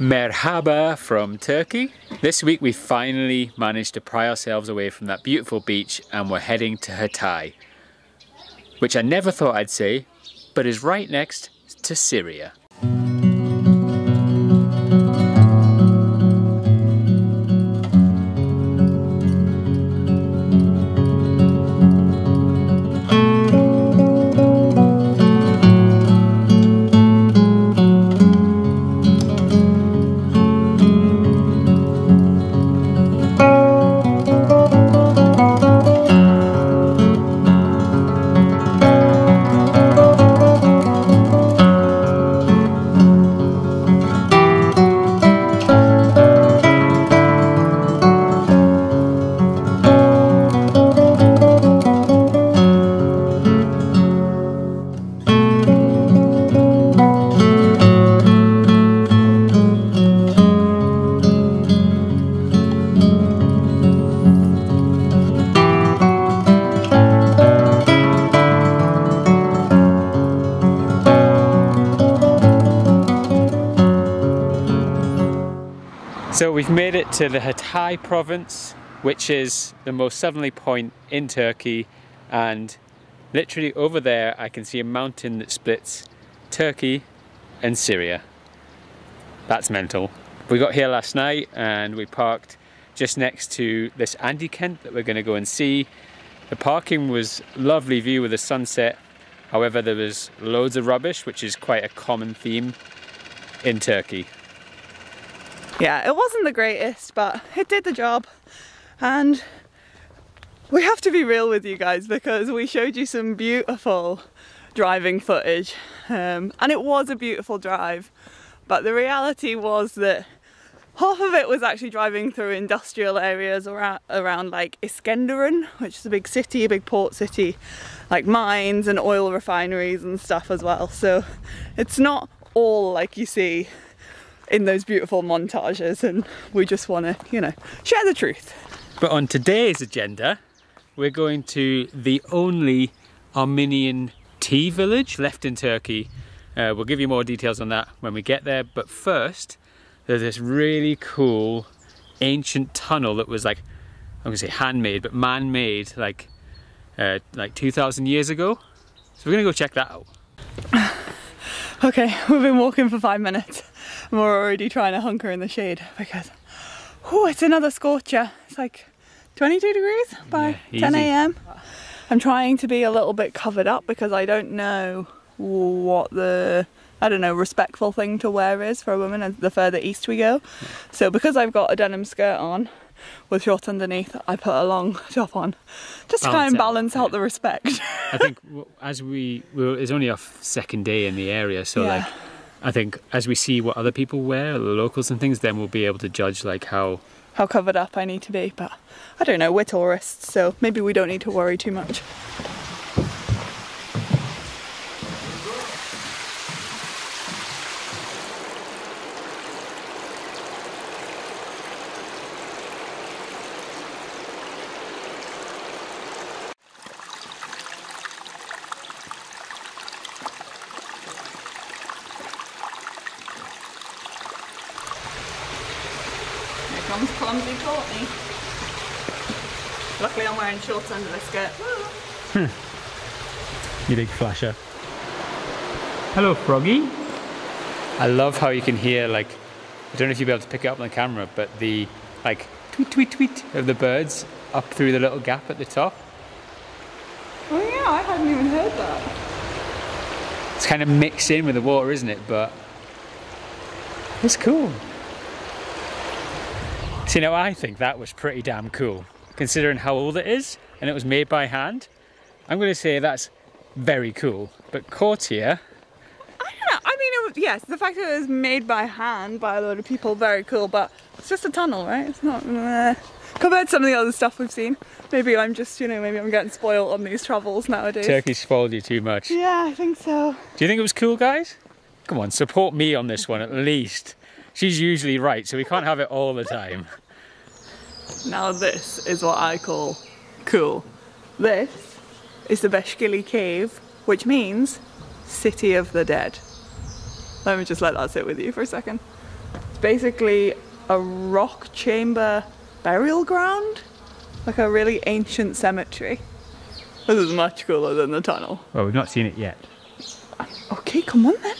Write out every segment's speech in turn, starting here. Merhaba from Turkey. This week we finally managed to pry ourselves away from that beautiful beach and we're heading to Hatay, which I never thought I'd say, but is right next to Syria. So we've made it to the Hatay province, which is the most southerly point in Turkey, and literally over there I can see a mountain that splits Turkey and Syria. That's mental. We got here last night and we parked just next to this Andy Kent that we're going to go and see. The parking was lovely view with the sunset, however there was loads of rubbish, which is quite a common theme in Turkey. Yeah, it wasn't the greatest, but it did the job. And we have to be real with you guys because we showed you some beautiful driving footage. And it was a beautiful drive, but the reality was that half of it was actually driving through industrial areas around like Iskenderun, which is a big city, a big port city, like mines and oil refineries and stuff as well. So it's not all like you see in those beautiful montages, and we just want to, you know, share the truth. But on today's agenda, we're going to the only Armenian tea village left in Turkey. We'll give you more details on that when we get there, but first there's this really cool ancient tunnel that was, like, I'm gonna say handmade, but man-made, like 2,000 years ago. So we're gonna go check that out. Okay, we've been walking for 5 minutes. And we're already trying to hunker in the shade because, oh, it's another scorcher. It's like 22 degrees by 10 a.m. I'm trying to be a little bit covered up because I don't know what the, I don't know, respectful thing to wear is for a woman as the further east we go. So because I've got a denim skirt on with shorts underneath, I put a long top on just to try and balance out the respect. I think as it's only our second day in the area, so yeah. I think as we see what other people wear, the locals and things, then we'll be able to judge like how covered up I need to be. But I don't know, we're tourists, so maybe we don't need to worry too much. Comes clumsy Courtney. Luckily I'm wearing shorts under the skirt. You big flasher. Hello Froggy. I love how you can hear, like, I don't know if you'll be able to pick it up on the camera, but the like tweet tweet tweet of the birds up through the little gap at the top. Oh yeah, I hadn't even heard that. It's kind of mixed in with the water, isn't it? But it's cool. So, you know, I think that was pretty damn cool, considering how old it is, and it was made by hand. I'm going to say that's very cool. But courtier, I don't know. I mean, it was, yes, the fact that it was made by hand by a lot of people, very cool. But it's just a tunnel, right? It's not compared to some of the other stuff we've seen. Maybe I'm just, you know, maybe I'm getting spoiled on these travels nowadays. Turkey spoiled you too much. Yeah, I think so. Do you think it was cool, guys? Come on, support me on this one at least. She's usually right, so we can't have it all the time. Now this is what I call cool. This is the Besikili Cave, which means City of the Dead. Let me just let that sit with you for a second. It's basically a rock chamber burial ground, like a really ancient cemetery. This is much cooler than the tunnel. Well, we've not seen it yet. Okay, come on then.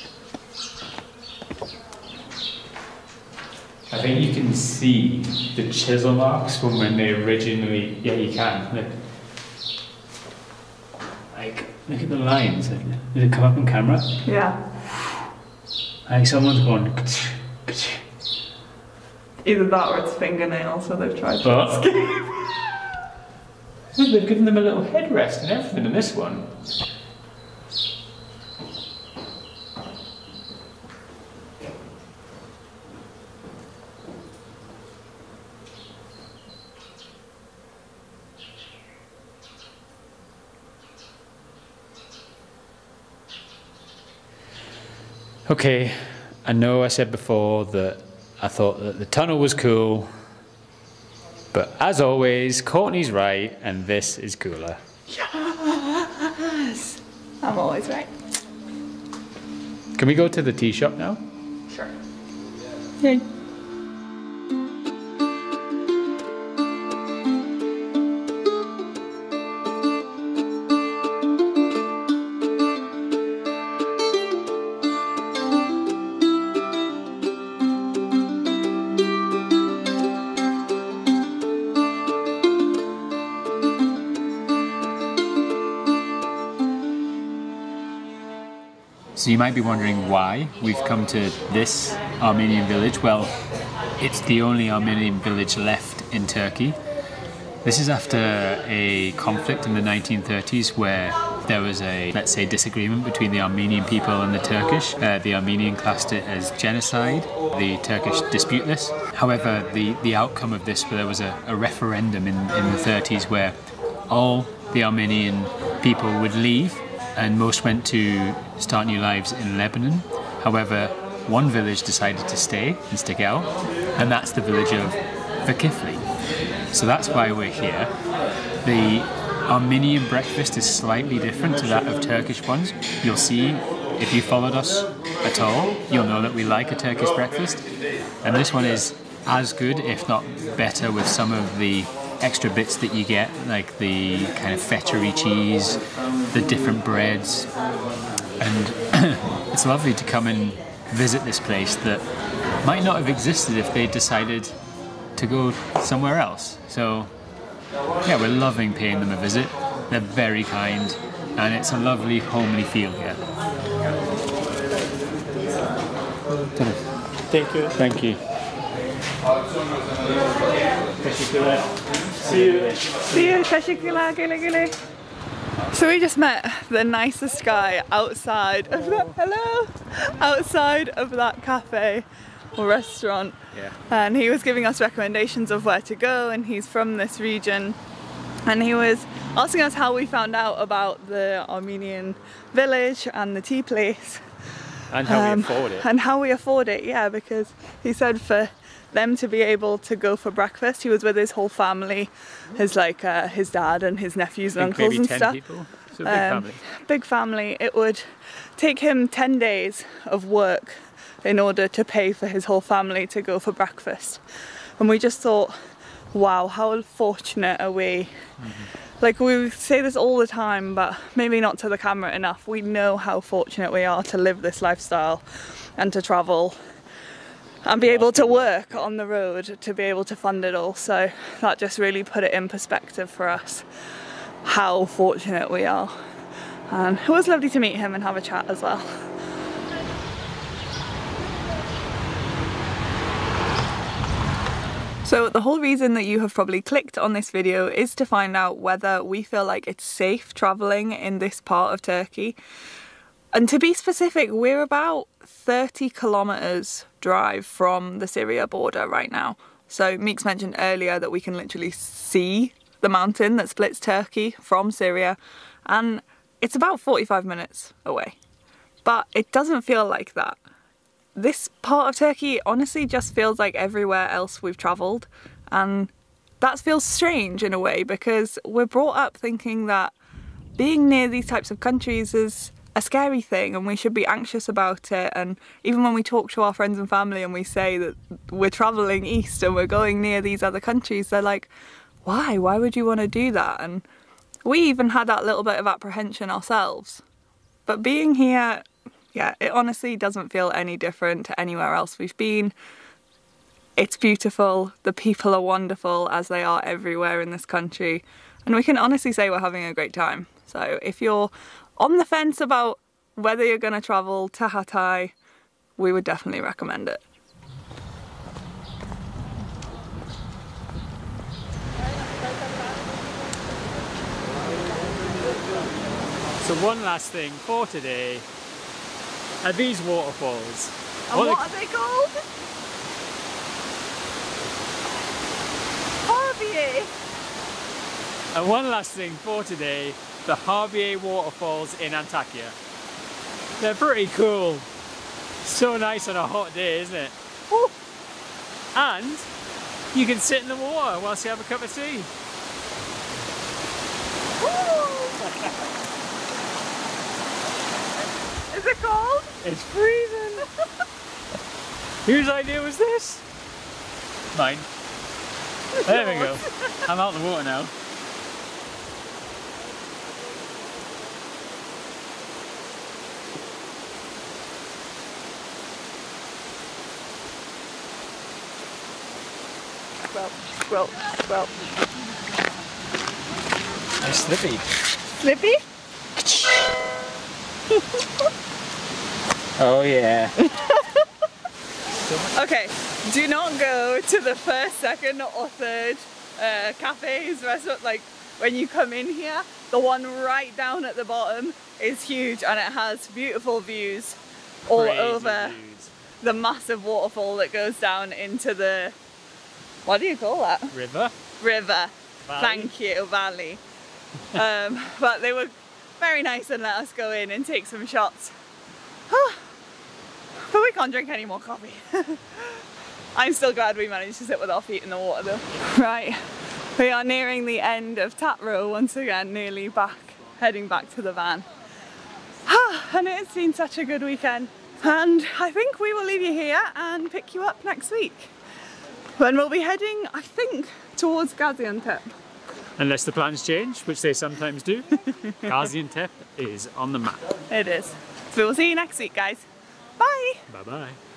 I think you can see the chisel marks from when they originally, yeah, you can. Like look at the lines. Did it come up on camera? Yeah. Like someone's going. Either that or it's fingernails, so they've tried to escape. They've given them a little headrest and everything in this one. Okay, I know I said before that I thought that the tunnel was cool, but as always, Courtney's right, and this is cooler. Yes! I'm always right. Can we go to the tea shop now? Sure. Yay. So you might be wondering why we've come to this Armenian village. Well, it's the only Armenian village left in Turkey. This is after a conflict in the 1930s where there was a, let's say, disagreement between the Armenian people and the Turkish. The Armenian classed it as genocide. The Turkish dispute this. However, the outcome of this, there was a referendum in the 30s where all the Armenian people would leave, and most went to start new lives in Lebanon. However, one village decided to stay in Stigel, and that's the village of Vakifli. So that's why we're here. The Armenian breakfast is slightly different to that of Turkish ones. You'll see, if you followed us at all, you'll know that we like a Turkish breakfast. And this one is as good, if not better, with some of the extra bits that you get, like the kind of feta-y cheese, the different breads, and it's lovely to come and visit this place that might not have existed if they decided to go somewhere else. So yeah, we're loving paying them a visit. They're very kind, and it's a lovely homely feel here. Thank you. Thank you. See you. See you. Teşekkürler. Güle güle. So we just met the nicest guy outside of that. Hello. Outside of that cafe or restaurant. Yeah. And he was giving us recommendations of where to go, and he's from this region. And he was asking us how we found out about the Armenian village and the tea place. And how we afford it. And how we afford it, yeah, because he said for them to be able to go for breakfast. He was with his whole family, his dad and his nephews and uncles and stuff. Maybe 10 people. So big family. Big family. It would take him 10 days of work in order to pay for his whole family to go for breakfast. And we just thought, wow, how fortunate are we? Mm-hmm. Like, we say this all the time, but maybe not to the camera enough. We know how fortunate we are to live this lifestyle and to travel and be able to work on the road to be able to fund it all. So that just really put it in perspective for us, how fortunate we are. And it was lovely to meet him and have a chat as well. So the whole reason that you have probably clicked on this video is to find out whether we feel like it's safe traveling in this part of Turkey. And to be specific, we're about 30 kilometers drive from the Syria border right now. So Meek's mentioned earlier that we can literally see the mountain that splits Turkey from Syria, and it's about 45 minutes away. But it doesn't feel like that. This part of Turkey honestly just feels like everywhere else we've traveled, and that feels strange in a way because we're brought up thinking that being near these types of countries is a a scary thing and we should be anxious about it. And even when we talk to our friends and family and we say that we're travelling east and we're going near these other countries, they're like, why? Why would you want to do that? And we even had that little bit of apprehension ourselves. But being here, yeah, it honestly doesn't feel any different to anywhere else we've been. It's beautiful, the people are wonderful as they are everywhere in this country, and we can honestly say we're having a great time. So if you're on the fence about whether you're going to travel to Hatay, we would definitely recommend it. So one last thing for today are these waterfalls. And what are they called? Harbiye! And one last thing for today, the Harbiye waterfalls in Antakya. They're pretty cool. So nice on a hot day, isn't it? Woo! And you can sit in the water whilst you have a cup of tea. Woo! Is it cold? It's freezing. Whose idea was this? Mine. There we go. I'm out of the water now. Well, well. I'm slippy. Slippy? Oh yeah. Okay, do not go to the first, second or third cafes, restaurant, like when you come in here. The one right down at the bottom is huge and it has beautiful views all over the massive waterfall that goes down into the, what do you call that? River? River. Valley. Thank you, valley. But they were very nice and let us go in and take some shots. But we can't drink any more coffee. I'm still glad we managed to sit with our feet in the water though. Right, we are nearing the end of Tat Row once again, nearly back, heading back to the van. And it's been such a good weekend. And I think we will leave you here and pick you up next week, when we'll be heading, I think, towards Gaziantep. Unless the plans change, which they sometimes do. Gaziantep is on the map. It is. So we'll see you next week, guys. Bye. Bye-bye.